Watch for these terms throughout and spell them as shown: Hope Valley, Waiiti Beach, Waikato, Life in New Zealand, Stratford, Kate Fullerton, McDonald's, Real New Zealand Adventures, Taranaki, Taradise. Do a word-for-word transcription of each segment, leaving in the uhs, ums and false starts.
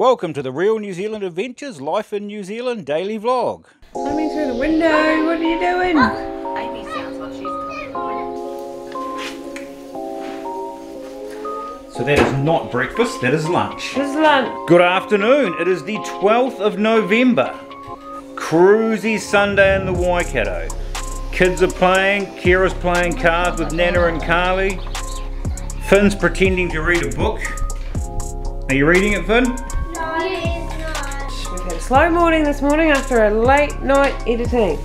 Welcome to the Real New Zealand Adventures Life in New Zealand daily vlog. Coming through the window, what are you doing? Amy sounds like she's coming. So that is not breakfast, that is lunch. It's lunch. Good afternoon, it is the twelfth of November. Cruisy Sunday in the Waikato. Kids are playing, Kira's playing cards with Nana and Carly. Finn's pretending to read a book. Are you reading it, Finn? No, it's not. We've had a slow morning this morning after a late night editing.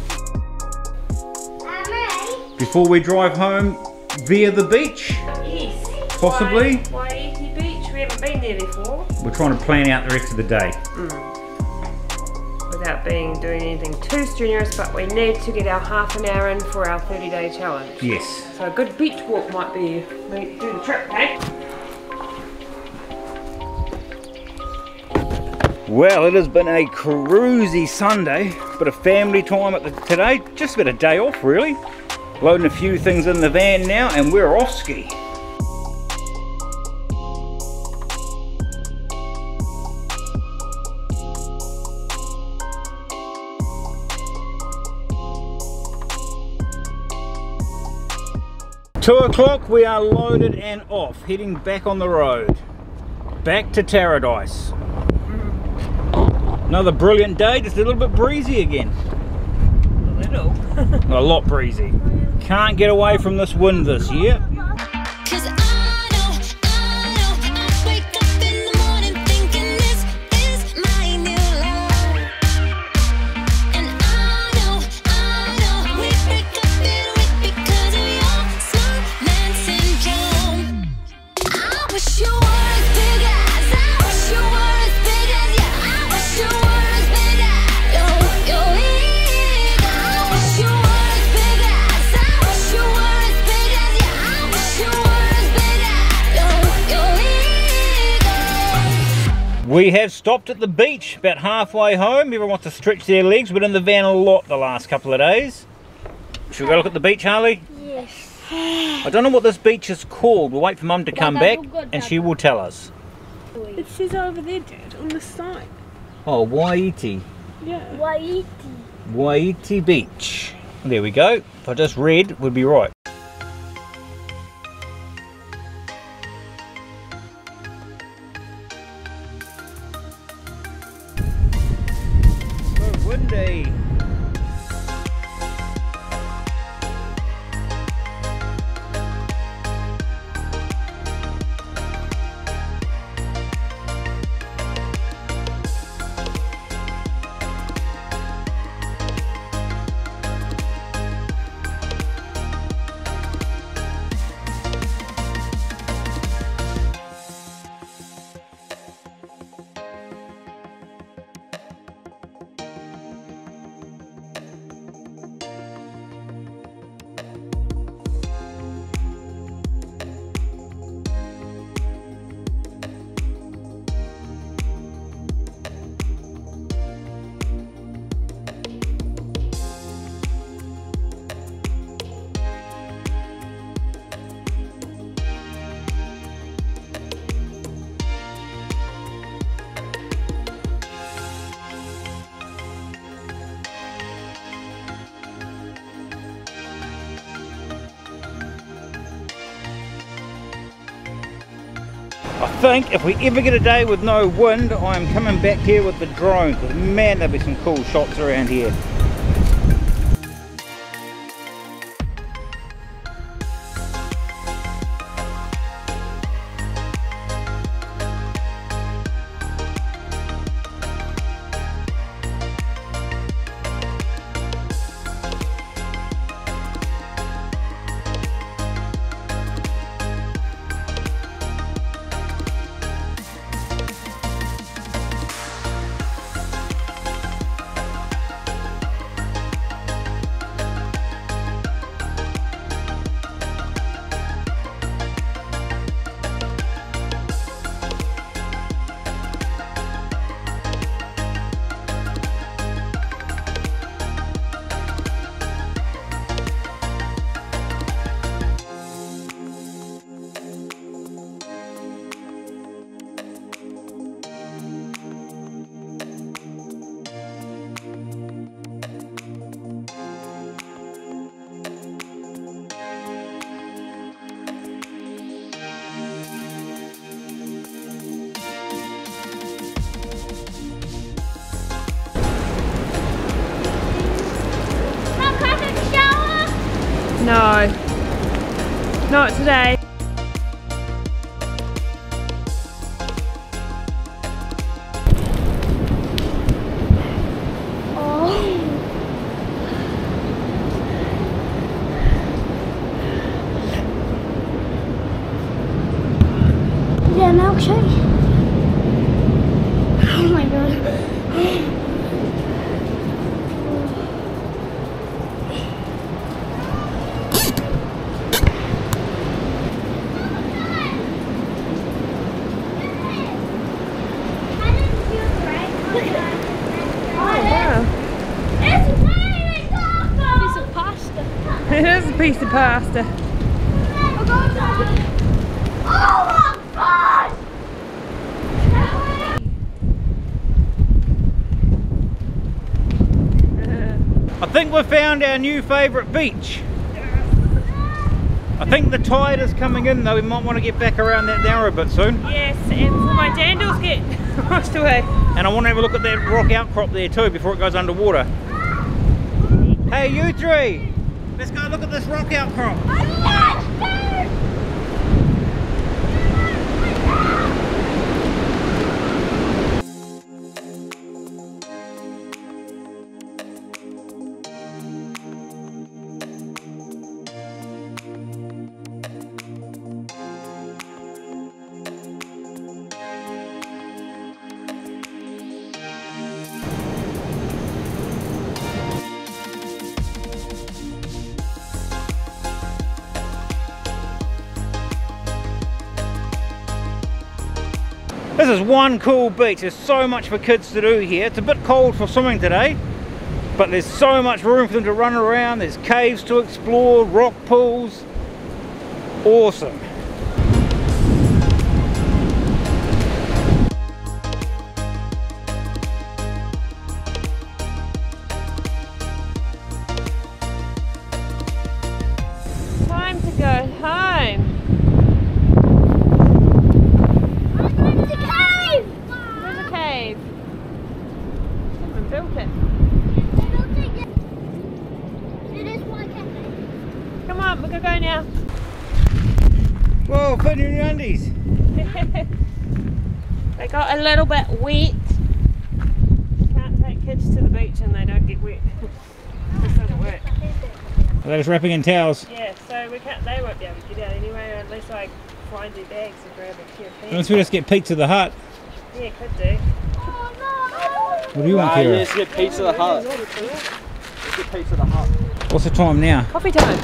Um, Before we drive home via the beach? Yes. Possibly? Waiiti Beach, we haven't been there before. We're trying to plan out the rest of the day. Mm. Without being doing anything too strenuous, but we need to get our half an hour in for our thirty day challenge. Yes. So a good beach walk might be, we do the trip, eh? Well, it has been a cruisy Sunday, bit of family time at the, today, just about a day off really. Loading a few things in the van now and we're off ski. Two o'clock, we are loaded and off, heading back on the road. Back to Taradise. Another brilliant day, just a little bit breezy again. A little? A lot breezy. Can't get away from this wind this year. We have stopped at the beach about halfway home. Everyone wants to stretch their legs. We've been in the van a lot the last couple of days. Should we go look at the beach, Harley? Yes. I don't know what this beach is called. We'll wait for Mum to come back and she will tell us. It says over there, Dad, on the side. Oh, Waiiti. Yeah. Waiiti. Waiiti Beach. There we go. If I just read, we'd be right. I think if we ever get a day with no wind, I am coming back here with the drone, because man, there'll be some cool shots around here. Not today. Piece of pasta. Oh my God! I think we've found our new favourite beach. I think the tide is coming in though, we might want to get back around that narrow bit soon. Yes, and before my dandles get washed away. And I want to have a look at that rock outcrop there too before it goes underwater. Hey you three! Let's go look at this rock outcrop. This is one cool beach, there's so much for kids to do here. It's a bit cold for swimming today, but there's so much room for them to run around, there's caves to explore, rock pools, awesome. Time to go home. Whoa, put in your undies. They got a little bit wet. Can't take kids to the beach and they don't get wet. It just doesn't work. Are they just wrapping in towels? Yeah, so we can't, they won't be able to get out anyway unless I find their bags and grab a few things. Unless we just get peeked to the hut. Yeah, could do. Oh no! What do you want, Kira? Let's get peeked to the hut. Let's get peeked to the hut. What's the time now? Coffee time.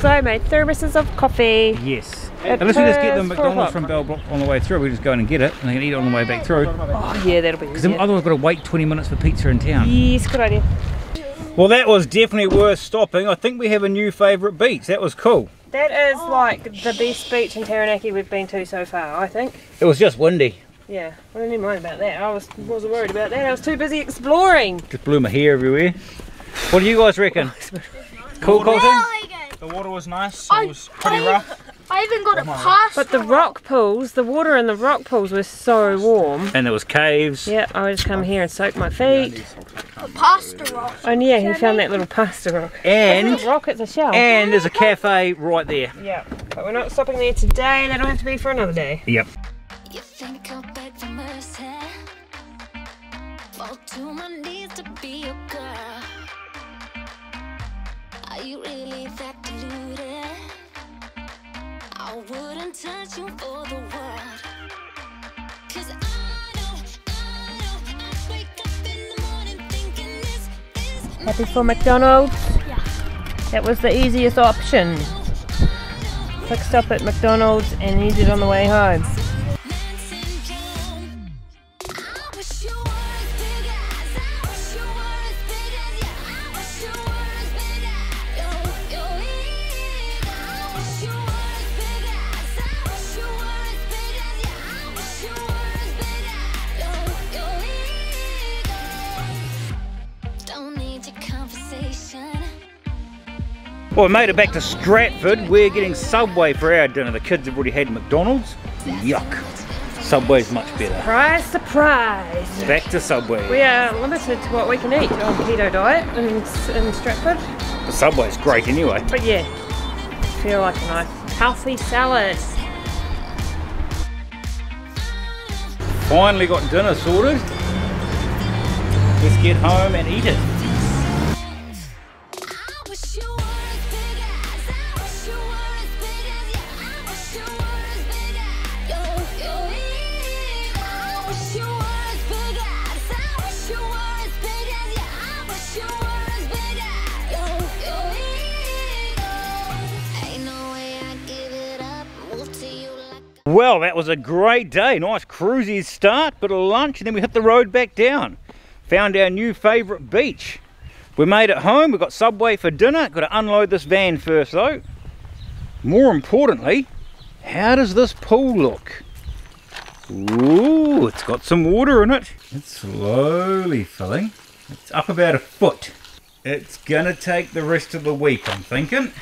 So I made thermoses of coffee. Yes. It Unless we just get the McDonald's from Bell Block on the way through, we just go in and get it and they can eat it on the way back through. Oh yeah, that'll be good. Because otherwise we've got to wait twenty minutes for pizza in town. Yes, good idea. Well, that was definitely worth stopping. I think we have a new favourite beach. That was cool. That is oh. like the best beach in Taranaki we've been to so far, I think. It was just windy. Yeah, I didn't mind about that. I was, wasn't worried about that. I was too busy exploring. Just blew my hair everywhere. What do you guys reckon? Cool, cool thing? The water was nice, so I, it was pretty I, rough. I even got oh a pass. But the rock pools, the water in the rock pools was so warm. And there was caves. Yeah, I would just come here and soak my feet. The pasta rock. Oh yeah, he found that little pasta rock. And a rock, it's a shell. And there's a cafe right there. Yeah, but we're not stopping there today. That'll have to be for another day. Yep. You think I'll beg for mercy? Fall to my knees to be a girl. Are you really that deluded? I wouldn't touch you for the world. Cause I know, I know, I wake up in the morning thinking this is. Happy for McDonald's? Yeah. That was the easiest option. Quick stop at McDonald's and use it on the way home. Well, we made it back to Stratford. We're getting Subway for our dinner. The kids have already had McDonald's. Yuck. Subway's much better. Surprise, surprise. Back to Subway. We are limited to what we can eat on the keto diet in, in Stratford. The Subway's great anyway. But yeah, feel like a nice healthy salad. Finally got dinner sorted. Let's get home and eat it. Well, that was a great day. Nice cruisy start, bit of lunch, and then we hit the road back down. Found our new favourite beach. We made it home, we got Subway for dinner. Got to unload this van first though. More importantly, how does this pool look? Ooh, it's got some water in it. It's slowly filling. It's up about a foot. It's gonna take the rest of the week, I'm thinking.